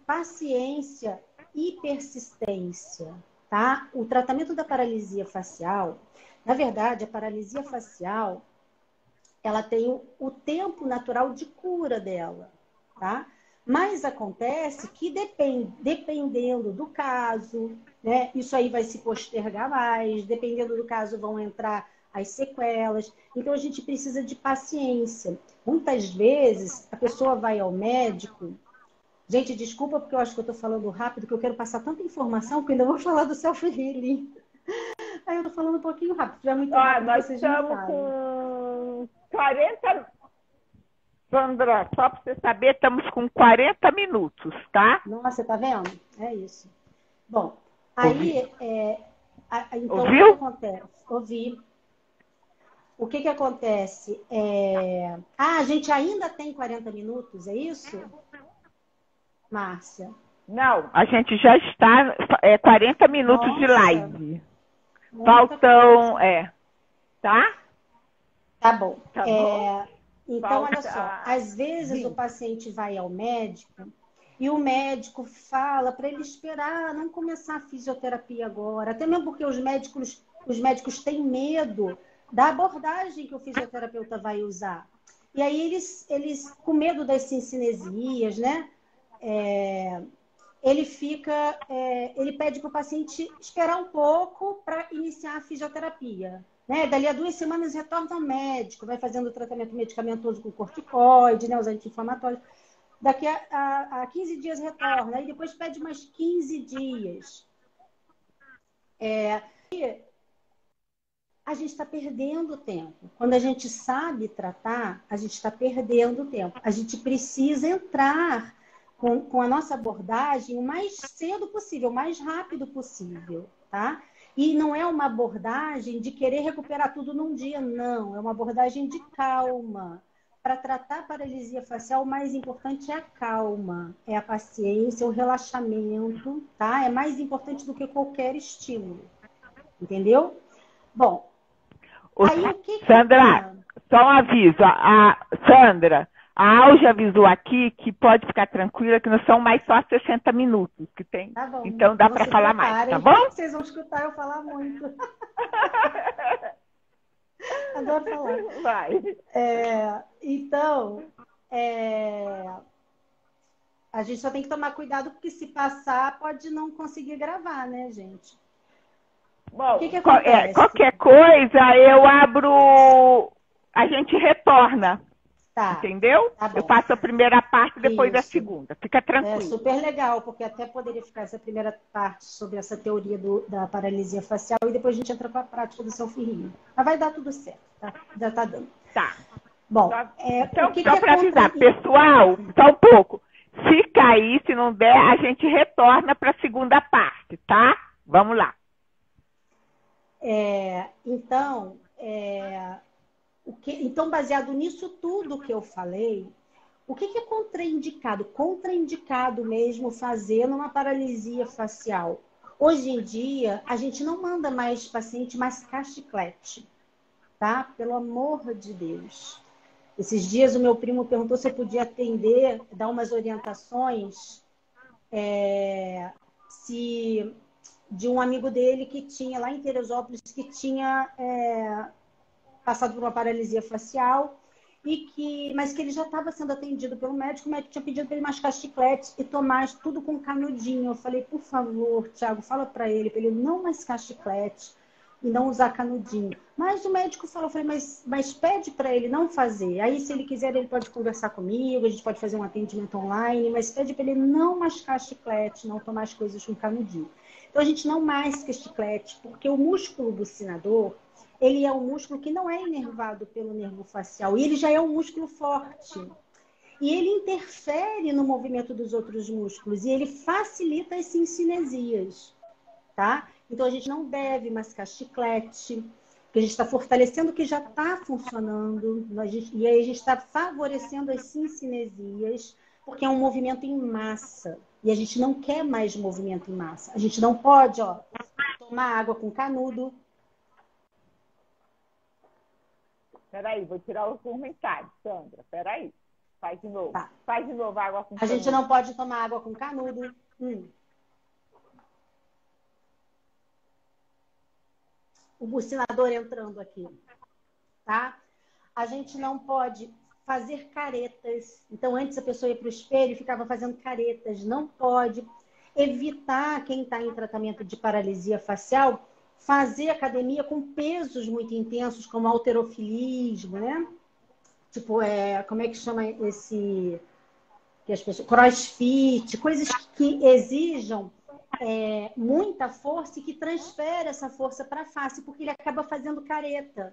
paciência e persistência, tá? O tratamento da paralisia facial, na verdade, a paralisia facial, ela tem o tempo natural de cura dela, tá? Mas acontece que depend, dependendo do caso, né? Isso aí vai se postergar mais, dependendo do caso vão entrar as sequelas. Então, a gente precisa de paciência. Muitas vezes, a pessoa vai ao médico... Gente, desculpa, porque eu acho que eu estou falando rápido, porque eu quero passar tanta informação, que ainda vou falar do self-healing. Aí eu estou falando um pouquinho rápido. Já muito Olha, rápido, nós estamos com quarenta... Sandra, só para você saber, estamos com quarenta minutos, tá? Nossa, tá vendo? É isso. Bom, aí... É, a, então, Ouviu? O que acontece? Ouvi. O que que acontece? É... Ah, a gente ainda tem quarenta minutos, é isso? Márcia? Não, a gente já está... É, quarenta minutos Nossa. De live. Muita Faltam... Coisa. É. Tá? Tá bom. Tá bom. É... Então, Falta... olha só, às vezes Sim. o paciente vai ao médico e o médico fala para ele esperar, não começar a fisioterapia agora. Até mesmo porque os médicos, os médicos têm medo da abordagem que o fisioterapeuta vai usar. E aí eles, eles com medo das cincinesias, né? É, ele fica, é, ele pede para o paciente esperar um pouco para iniciar a fisioterapia. Né? Dali a duas semanas retorna ao médico, vai fazendo o tratamento medicamentoso com corticoide, né? Os anti-inflamatórios. Daqui a, a, a quinze dias retorna, aí depois pede mais quinze dias. É, e a gente está perdendo tempo. Quando a gente sabe tratar, a gente está perdendo tempo. A gente precisa entrar com, com a nossa abordagem o mais cedo possível, o mais rápido possível, tá? E não é uma abordagem de querer recuperar tudo num dia, não. É uma abordagem de calma. Para tratar a paralisia facial, o mais importante é a calma, é a paciência, o relaxamento, tá? É mais importante do que qualquer estímulo. Entendeu? Bom, o aí o que... Sandra, que... só um aviso. A Sandra, a Alge avisou aqui que pode ficar tranquila, que não são mais só sessenta minutos que tem. Tá bom. Então dá para falar mais, tá bom? Vocês vão escutar eu falar muito. Adoro falar. Vai. É, então, é, a gente só tem que tomar cuidado, porque se passar, pode não conseguir gravar, né, gente? Bom, o que que acontece? É, qualquer coisa, eu abro... A gente retorna. Tá, entendeu? Tá, eu faço a primeira parte, depois Isso. a segunda. Fica tranquilo. É super legal, porque até poderia ficar essa primeira parte sobre essa teoria do, da paralisia facial e depois a gente entra com a prática do self-healing. Mas vai dar tudo certo, tá? Já tá dando. Tá. Bom, só, é, então, o que só para é avisar, pessoal, só um pouco. Se cair, se não der, a gente retorna para a segunda parte, tá? Vamos lá. É, então, é... O que, então, baseado nisso tudo que eu falei, o que, que é contraindicado? Contraindicado mesmo fazer numa paralisia facial. Hoje em dia, a gente não manda mais paciente mascar chiclete, tá? Pelo amor de Deus. Esses dias o meu primo perguntou se eu podia atender, dar umas orientações é, se, de um amigo dele que tinha, lá em Teresópolis, que tinha... É, passado por uma paralisia facial, e que, mas que ele já estava sendo atendido pelo médico, o médico tinha pedido para ele mascar chiclete e tomar tudo com canudinho. Eu falei, por favor, Thiago, fala para ele, para ele não mascar chiclete e não usar canudinho. Mas o médico falou, eu falei, mas, mas pede para ele não fazer. Aí, se ele quiser, ele pode conversar comigo, a gente pode fazer um atendimento online, mas pede para ele não mascar chiclete, não tomar as coisas com canudinho. Então, a gente não masca chiclete, porque o músculo bucinador, ele é um músculo que não é inervado pelo nervo facial. E ele já é um músculo forte. E ele interfere no movimento dos outros músculos. E ele facilita as cincinesias, tá? Então, a gente não deve mascar chiclete. Porque a gente está fortalecendo o que já está funcionando. E aí, a gente está favorecendo as cincinesias. Porque é um movimento em massa. E a gente não quer mais movimento em massa. A gente não pode, ó, tomar água com canudo. Peraí, vou tirar o comentário, Sandra. Peraí. Faz de novo. Tá. Faz de novo água com canudo. A gente não pode tomar água com canudo. Hum. O bucinador entrando aqui. Tá? A gente não pode fazer caretas. Então, antes a pessoa ia para o espelho e ficava fazendo caretas. Não pode. Evitar, quem está em tratamento de paralisia facial, fazer academia com pesos muito intensos, como halterofilismo, né? Tipo, é, como é que chama esse... Que as pessoas, crossfit, coisas que exijam é, muita força e que transfere essa força para a face, porque ele acaba fazendo careta.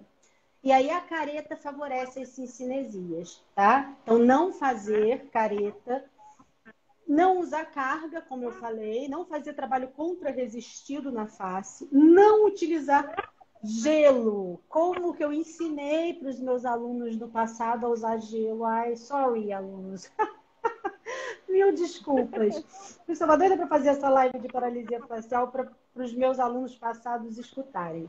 E aí a careta favorece as cinesias, tá? Então, não fazer careta, não usar carga, como eu falei, não fazer trabalho contra-resistido na face, não utilizar gelo, como que eu ensinei para os meus alunos no passado a usar gelo. Ai, sorry, alunos. Mil desculpas. Eu estava doida para fazer essa live de paralisia facial para os meus alunos passados escutarem.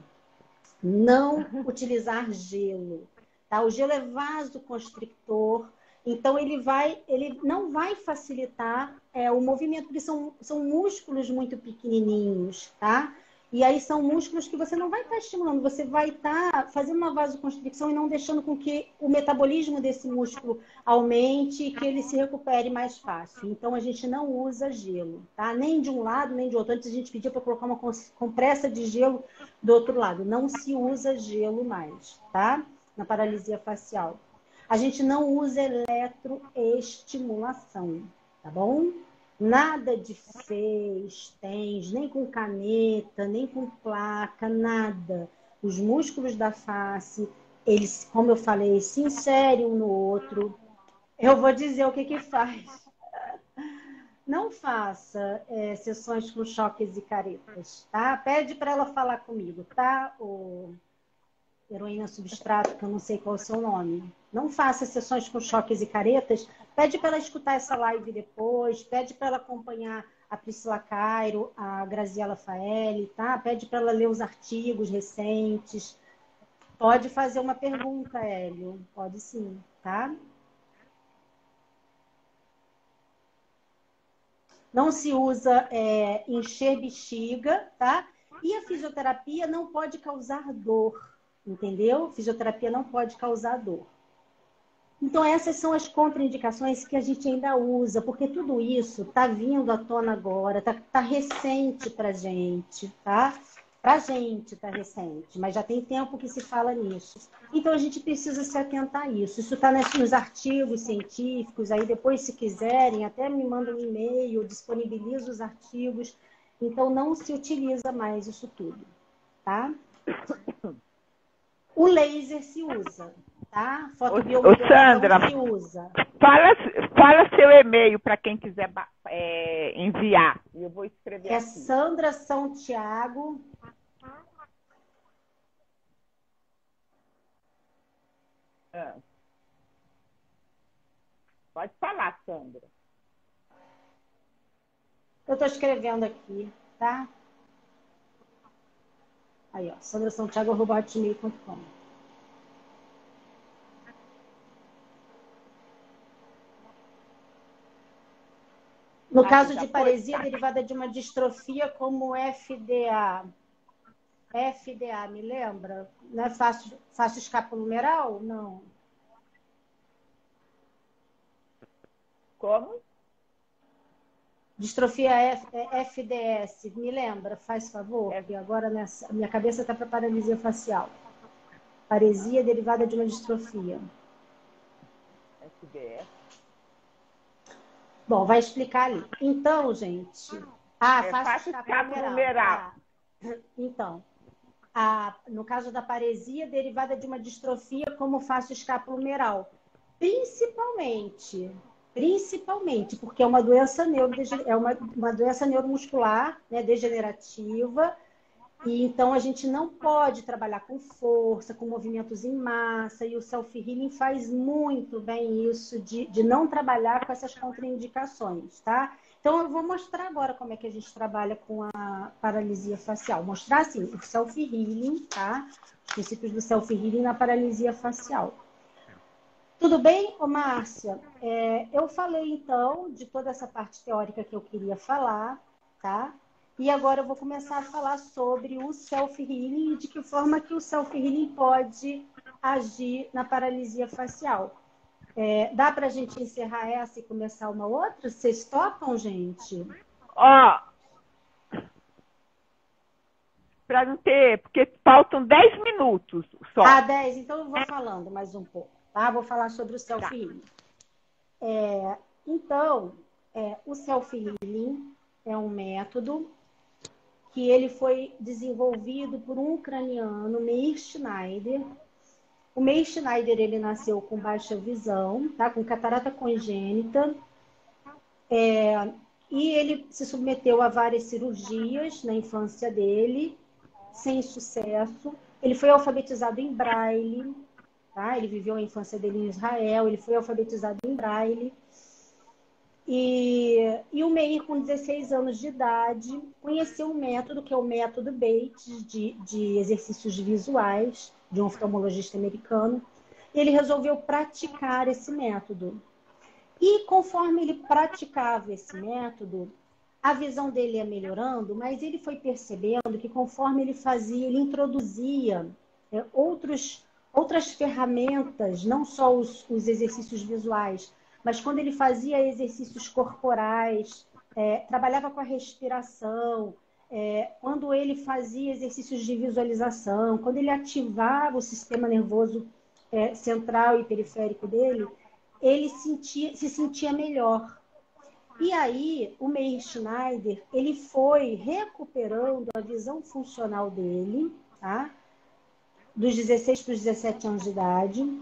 Não utilizar gelo, tá? O gelo é vasoconstrictor, então ele, vai, ele não vai facilitar é, o movimento, porque são, são músculos muito pequenininhos, tá? E aí são músculos que você não vai estar estimulando, você vai estar fazendo uma vasoconstricção e não deixando com que o metabolismo desse músculo aumente e que ele se recupere mais fácil. Então, a gente não usa gelo, tá? Nem de um lado, nem de outro. Antes a gente pedia para colocar uma compressa de gelo do outro lado. Não se usa gelo mais, tá? Na paralisia facial. A gente não usa eletroestimulação, tá bom? Nada de fez, tens, nem com caneta, nem com placa, nada. Os músculos da face, eles, como eu falei, se inserem um no outro. Eu vou dizer o que que faz. Não faça é, sessões com choques e caretas, tá? Pede para ela falar comigo, tá? O heroína substrato, que eu não sei qual é o seu nome. Não faça sessões com choques e caretas. Pede para ela escutar essa live depois. Pede para ela acompanhar a Priscila Cairo, a Graziella Faeli, tá? Pede para ela ler os artigos recentes. Pode fazer uma pergunta, Hélio. Pode sim, tá? Não se usa é, encher bexiga, tá? E a fisioterapia não pode causar dor, entendeu? Fisioterapia não pode causar dor. Então, essas são as contraindicações que a gente ainda usa, porque tudo isso está vindo à tona agora, está tá recente para a gente, tá? Para a gente está recente, mas já tem tempo que se fala nisso. Então, a gente precisa se atentar a isso. Isso está nos artigos científicos, aí depois, se quiserem, até me mandam um e-mail, disponibilizo os artigos. Então, não se utiliza mais isso tudo, tá? O laser se usa. Tá? Ô, Sandra, usa. Fala, fala seu e-mail para quem quiser é, enviar. Eu vou escrever. É aqui. Sandra São Thiago. Ah. Pode falar, Sandra. Eu estou escrevendo aqui, tá? Aí, ó, Sandra São Thiago, arroba hotmail ponto com. No caso de paresia derivada de uma distrofia como F D A. F D A, me lembra? Não é fácil, fácil escapulomeral? Não. Como? Distrofia F, F D S, me lembra? Faz favor, porque agora nessa, minha cabeça está para paralisia facial. Paresia derivada de uma distrofia. F D S. Bom, vai explicar ali. Então, gente... Ah, é face escapulomeral. Ah, então, a, no caso da paresia, derivada de uma distrofia como face escapulomeral. Principalmente, principalmente, porque é uma doença, neuro, é uma, uma doença neuromuscular, né, degenerativa, e então a gente não pode trabalhar com força, com movimentos em massa, e o self-healing faz muito bem isso de, de não trabalhar com essas contraindicações, tá? Então eu vou mostrar agora como é que a gente trabalha com a paralisia facial. Mostrar, assim, o self-healing, tá? Os princípios do self-healing na paralisia facial. Tudo bem, ô Márcia? É, eu falei, então, de toda essa parte teórica que eu queria falar, tá? E agora eu vou começar a falar sobre o self-healing e de que forma que o self-healing pode agir na paralisia facial. É, dá para a gente encerrar essa e começar uma outra? Vocês topam, gente? Ó, para não ter... Porque faltam dez minutos só. Ah, dez. Então eu vou falando mais um pouco, tá? Vou falar sobre o self-healing. É, então, é, o self-healing é um método... que ele foi desenvolvido por um ucraniano, Meir Schneider. O Meir Schneider, ele nasceu com baixa visão, tá? Com catarata congênita. É, e ele se submeteu a várias cirurgias na infância dele, sem sucesso. Ele foi alfabetizado em braille, tá? Ele viveu a infância dele em Israel, ele foi alfabetizado em braille. E, e o Meir, com dezesseis anos de idade, conheceu um método, que é o método Bates, de, de exercícios visuais, de um oftalmologista americano. Ele resolveu praticar esse método. E conforme ele praticava esse método, a visão dele ia melhorando, mas ele foi percebendo que conforme ele fazia, ele introduzia é, outros, outras ferramentas, não só os, os exercícios visuais, mas quando ele fazia exercícios corporais, é, trabalhava com a respiração, é, quando ele fazia exercícios de visualização, quando ele ativava o sistema nervoso é, central e periférico dele, ele sentia, se sentia melhor. E aí, o Meir Schneider, ele foi recuperando a visão funcional dele, tá? Dos dezesseis para os dezessete anos de idade.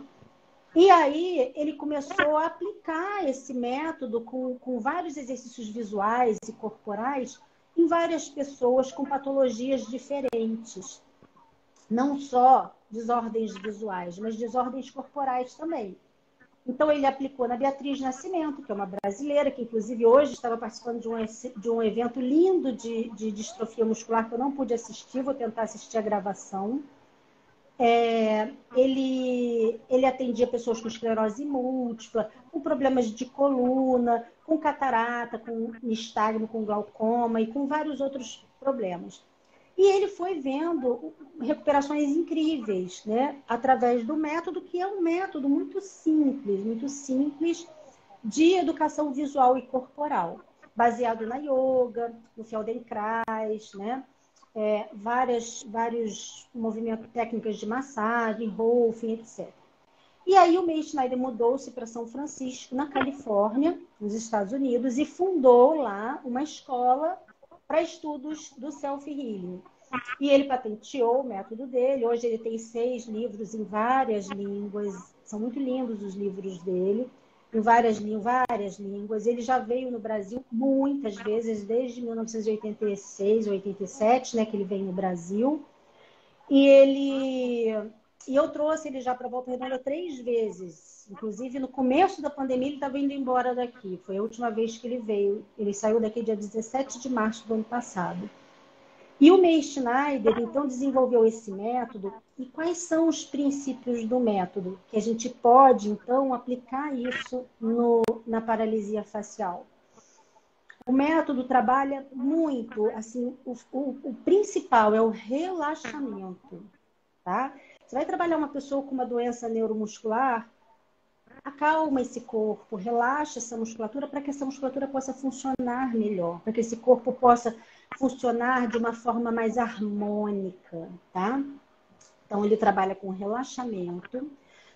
E aí, ele começou a aplicar esse método com, com vários exercícios visuais e corporais em várias pessoas com patologias diferentes. Não só desordens visuais, mas desordens corporais também. Então, ele aplicou na Beatriz Nascimento, que é uma brasileira, que inclusive hoje estava participando de um, de um evento lindo de, de distrofia muscular que eu não pude assistir, vou tentar assistir a gravação. É, ele, ele atendia pessoas com esclerose múltipla, com problemas de coluna, com catarata, com nistagmo, com glaucoma e com vários outros problemas. E ele foi vendo recuperações incríveis, né? Através do método, que é um método muito simples, muito simples de educação visual e corporal, baseado na yoga, no Feldenkrais, né? É, várias, vários movimentos, técnicas de massagem, Rolf, etcétera. E aí o Meir Schneider mudou-se para São Francisco, na Califórnia, nos Estados Unidos, e fundou lá uma escola para estudos do self-healing. E ele patenteou o método dele. Hoje ele tem seis livros em várias línguas. São muito lindos os livros dele, em várias, em várias línguas. Ele já veio no Brasil muitas vezes, desde mil novecentos e oitenta e seis, oitenta e sete, né, que ele vem no Brasil. E ele, e eu trouxe ele já para Volta Redonda três vezes. Inclusive, no começo da pandemia, ele estava indo embora daqui. Foi a última vez que ele veio. Ele saiu daqui dia dezessete de março do ano passado. E o Meir Schneider, então, desenvolveu esse método. E quais são os princípios do método? Que a gente pode, então, aplicar isso no, na paralisia facial. O método trabalha muito, assim, o, o, o principal é o relaxamento, tá? Você vai trabalhar uma pessoa com uma doença neuromuscular, acalma esse corpo, relaxa essa musculatura para que essa musculatura possa funcionar melhor, para que esse corpo possa funcionar de uma forma mais harmônica, tá? Então, ele trabalha com relaxamento,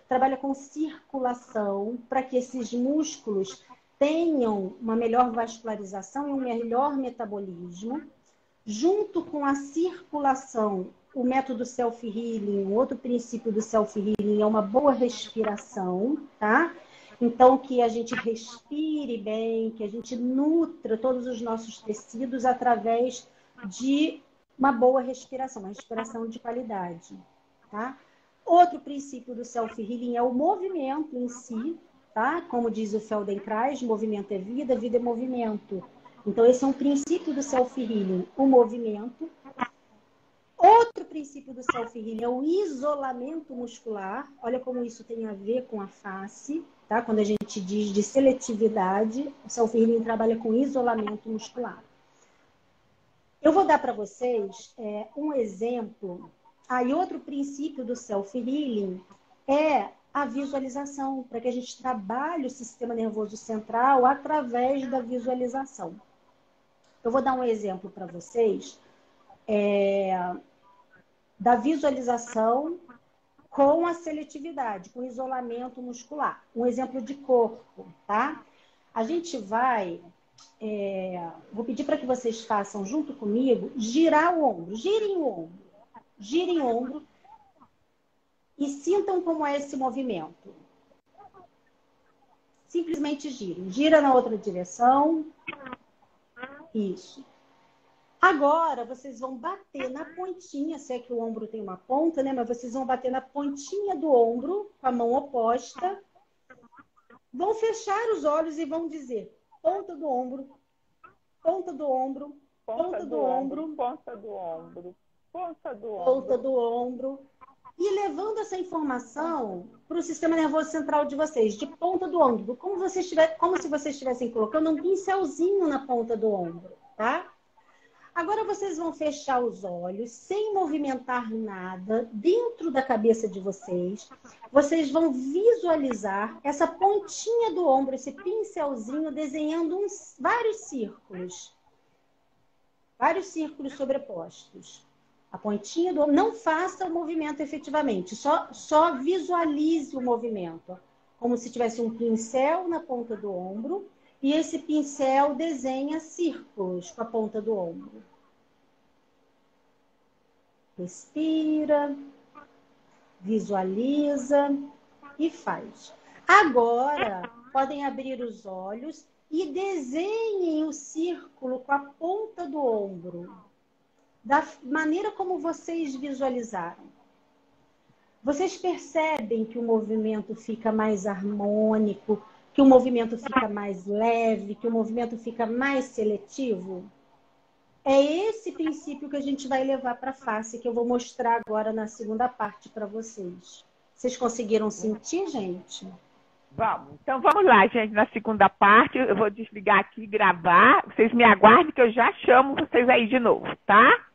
trabalha com circulação, para que esses músculos tenham uma melhor vascularização e um melhor metabolismo. Junto com a circulação, o método self-healing, outro princípio do self-healing é uma boa respiração, tá? Então, que a gente respire bem, que a gente nutra todos os nossos tecidos através de uma boa respiração, uma respiração de qualidade, tá? Outro princípio do self-healing é o movimento em si, tá? Como diz o Feldenkrais, movimento é vida, vida é movimento. Então, esse é um princípio do self-healing, o movimento. Outro princípio do self-healing é o isolamento muscular. Olha como isso tem a ver com a face, tá? Quando a gente diz de seletividade, o self-healing trabalha com isolamento muscular. Eu vou dar para vocês é, um exemplo. Aí, ah, outro princípio do self-healing é a visualização, para que a gente trabalhe o sistema nervoso central através da visualização. Eu vou dar um exemplo para vocês é, da visualização com a seletividade, com isolamento muscular. Um exemplo de corpo, tá? A gente vai é, vou pedir para que vocês façam junto comigo, girar o ombro, girem o ombro, girem o ombro e sintam como é esse movimento. Simplesmente girem, gira na outra direção, isso. Agora, vocês vão bater na pontinha, se é que o ombro tem uma ponta, né? Mas vocês vão bater na pontinha do ombro, com a mão oposta. Vão fechar os olhos e vão dizer ponta do ombro, ponta do ombro, ponta do ombro, ponta do ombro, ponta do ombro, ponta do ombro. E levando essa informação para o sistema nervoso central de vocês, de ponta do ombro, como, vocês tiver, como se vocês estivessem colocando um pincelzinho na ponta do ombro, tá? Agora vocês vão fechar os olhos, sem movimentar nada, dentro da cabeça de vocês. Vocês vão visualizar essa pontinha do ombro, esse pincelzinho, desenhando uns, vários círculos. Vários círculos sobrepostos. A pontinha do ombro. Não faça o movimento efetivamente, só, só visualize o movimento. Como se tivesse um pincel na ponta do ombro. E esse pincel desenha círculos com a ponta do ombro. Respira, visualiza e faz. Agora, podem abrir os olhos e desenhem o círculo com a ponta do ombro. Da maneira como vocês visualizaram. Vocês percebem que o movimento fica mais harmônico, que o movimento fica mais leve, que o movimento fica mais seletivo? É esse princípio que a gente vai levar para a face, que eu vou mostrar agora na segunda parte para vocês. Vocês conseguiram sentir, gente? Vamos. Então vamos lá, gente, na segunda parte. Eu vou desligar aqui e gravar. Vocês me aguardem que eu já chamo vocês aí de novo, tá?